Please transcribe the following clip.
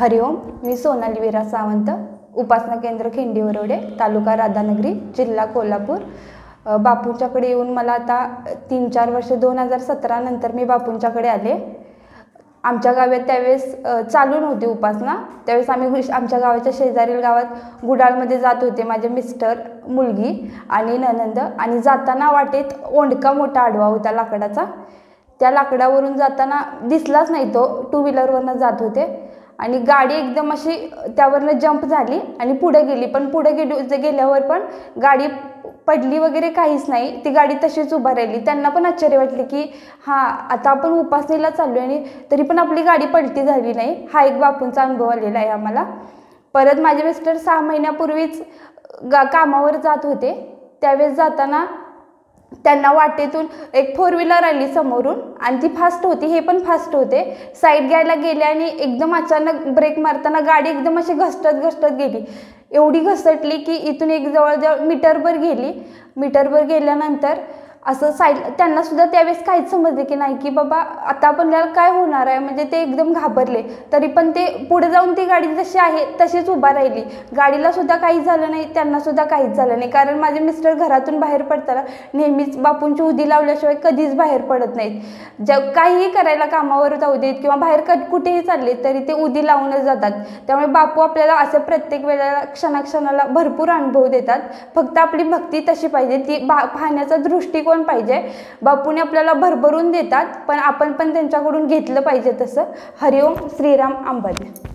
हरिओम. मी सोनाली वीरा सावंत, उपासना केंद्र खिंडीवरोडे, तालुका राधानगरी, जिल्हा कोल्हापूर. बापूंच्याकडे येऊन मला आता 3-4 वर्ष 2017 नंतर मी बापूंच्याकडे आले. आमच्या गावात त्यावेळेस चालू नव्हती उपासना. त्यावेळेस आम्ही आमच्या गावाच्या शेजारील गावात गुडाळमध्ये जात होते, माझे मिस्टर, मुलगी आणि ननंद. आणि जाताना वाटेत ओंडका मोठा आडवा होता लाकडाचा. त्या लाकडावरून जाताना दिसलाच नाही, तो टू व्हीलरवरनं जात होते. आणि गाडी एकदम अशी त्यावरनं जंप झाली आणि पुढे गेली, पण पुढे गेल्यावर पण गाडी पडली वगैरे काहीच नाही, ती गाडी तशीच उभा राहिली. त्यांना पण आश्चर्य वाटले की हां, आता आपण उपासनेला चाललो आणि तरी पण आपली गाडी पलटी झाली नाही. हा एक बापूंचा अनुभव आलेला आहे आम्हाला. परत माझे मिस्टर 6 महिन्यापूर्वीच कामावर जात होते. त्यावेळेस जाताना त्यांना वाटेतून एक 4 व्हीलर आली समोरून आणि ती फास्ट होती, हे पण फास्ट होते. साईड घ्यायला गेले आणि एकदम अचानक ब्रेक मारताना गाडी एकदम अशी घसटत गेली. एवढी घसटली की इथून एक जवळजवळ मीटरभर गेली. मीटरभर गेल्यानंतर असं त्यांनासुद्धा त्यावेळेस काहीच समजले की नाही की बाबा आता आपल्याला काय होणार आहे, म्हणजे ते एकदम घाबरले. तरी पण ते पुढे जाऊन ती गाडी जशी आहे तशीच उभा राहिली, गाडीलासुद्धा काही झालं नाही, त्यांनासुद्धा काहीच झालं नाही. कारण माझे मिस्टर घरातून बाहेर पडताना नेहमीच बापूंची उदी लावल्याशिवाय कधीच बाहेर पडत नाहीत. काहीही करायला कामावर जाऊ देत किंवा बाहेर कुठेही चालले तरी ते उदी लावूनच जातात. त्यामुळे बापू आपल्याला असं प्रत्येक वेळेला क्षणाक्षणाला भरपूर अनुभव देतात. फक्त आपली भक्ती तशी पाहिजे, ती पाहण्याचा दृष्टिकोन पाहिजे. बापूने आपल्याला भरभरून देतात, पण आपण पण त्यांच्याकडून घेतलं पाहिजे तसं. हरिओम. श्रीराम. अंबाजी.